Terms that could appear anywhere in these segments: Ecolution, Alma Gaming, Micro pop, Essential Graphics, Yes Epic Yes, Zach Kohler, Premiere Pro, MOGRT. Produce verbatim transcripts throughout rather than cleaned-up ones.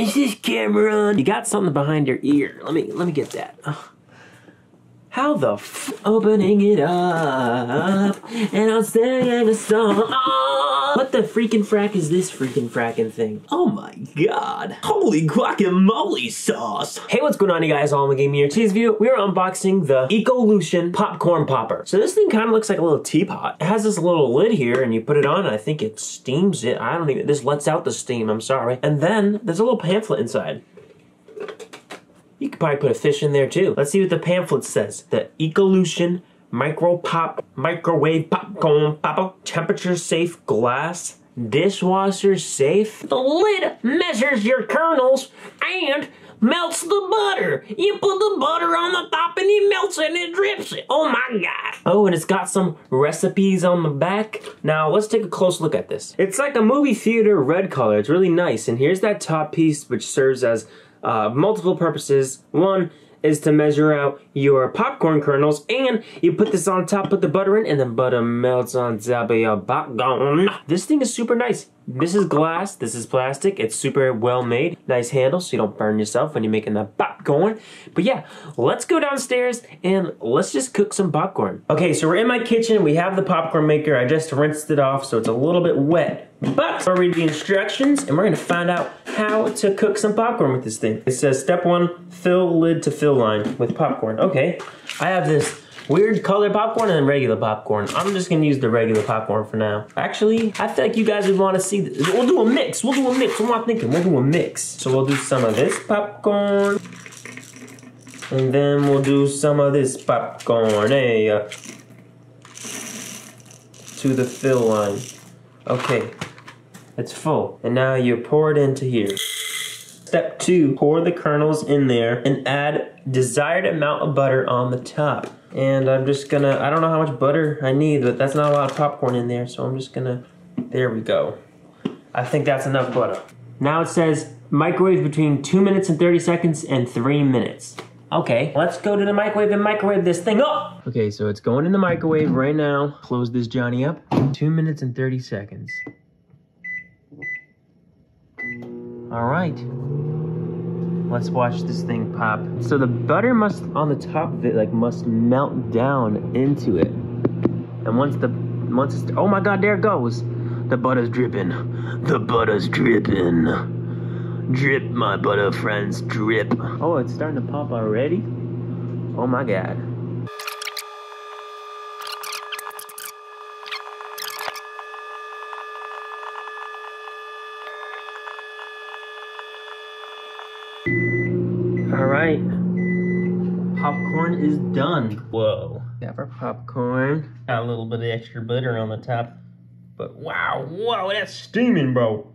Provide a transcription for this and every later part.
Is this camera on? You got something behind your ear. Let me let me get that. Oh. How the f opening it up and I'm singing a song. Oh, what the freaking frack is this freaking fracking thing? Oh my god. Holy guacamole sauce. Hey, what's going on, you guys? Alma Gaming here. Today's video, we are unboxing the Ecolution popcorn popper. So this thing kind of looks like a little teapot. It has this little lid here and you put it on and I think it steams it. I don't even, this lets out the steam, I'm sorry. And then there's a little pamphlet inside. You could probably put a fish in there too. Let's see what the pamphlet says. The Ecolution Micro Pop Microwave Popcorn Popper, temperature safe glass, dishwasher safe. The lid measures your kernels and melts the butter. You put the butter on the top and it melts it and it drips it. Oh my god. Oh, and it's got some recipes on the back. Now let's take a close look at this. It's like a movie theater red color. It's really nice. And here's that top piece which serves as Uh, multiple purposes. One is to measure out your popcorn kernels, and you put this on top, put the butter in, and then butter melts on top of your popcorn. This thing is super nice. This is glass, this is plastic, it's super well made. Nice handle so you don't burn yourself when you're making the popcorn. But yeah, let's go downstairs and let's just cook some popcorn. Okay, so we're in my kitchen, we have the popcorn maker. I just rinsed it off so it's a little bit wet. But we're reading the instructions and we're gonna find out how to cook some popcorn with this thing. It says step one, fill lid to fill line with popcorn. Okay, I have this weird color popcorn and then regular popcorn. I'm just gonna use the regular popcorn for now. Actually, I feel like you guys would wanna see this. We'll do a mix, we'll do a mix. What am I thinking? We'll do a mix. So we'll do some of this popcorn and then we'll do some of this popcorn. Hey, uh, to the fill line. Okay, it's full. And now you pour it into here. Step two, pour the kernels in there and add desired amount of butter on the top. And I'm just gonna, I don't know how much butter I need, but that's not a lot of popcorn in there, so I'm just gonna, there we go. I think that's enough butter. Now it says microwave between two minutes and thirty seconds and three minutes. Okay, let's go to the microwave and microwave this thing up. Okay, so it's going in the microwave right now. Close this Johnny up. Two minutes and thirty seconds. All right. Let's watch this thing pop. So the butter must, on the top of it, like must melt down into it. And once the, once it's, oh my God, there it goes. The butter's dripping. The butter's dripping. Drip, my butter friends, drip. Oh, it's starting to pop already? Oh my god. All right. Popcorn is done. Whoa. Got our popcorn. Got a little bit of extra butter on the top. But wow, wow, that's steaming, bro.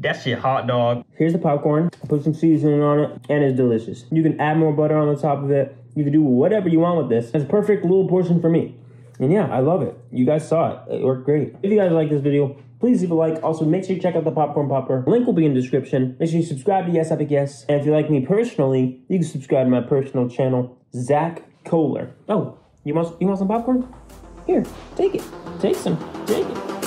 That's your hot dog. Here's the popcorn. I put some seasoning on it, and it's delicious. You can add more butter on the top of it. You can do whatever you want with this. It's a perfect little portion for me. And yeah, I love it. You guys saw it. It worked great. If you guys like this video, please leave a like. Also, make sure you check out the popcorn popper. Link will be in the description. Make sure you subscribe to Yes Epic Yes. And if you like me personally, you can subscribe to my personal channel, Zach Kohler. Oh, you want, you want some popcorn? Here, take it. Take some. Take it.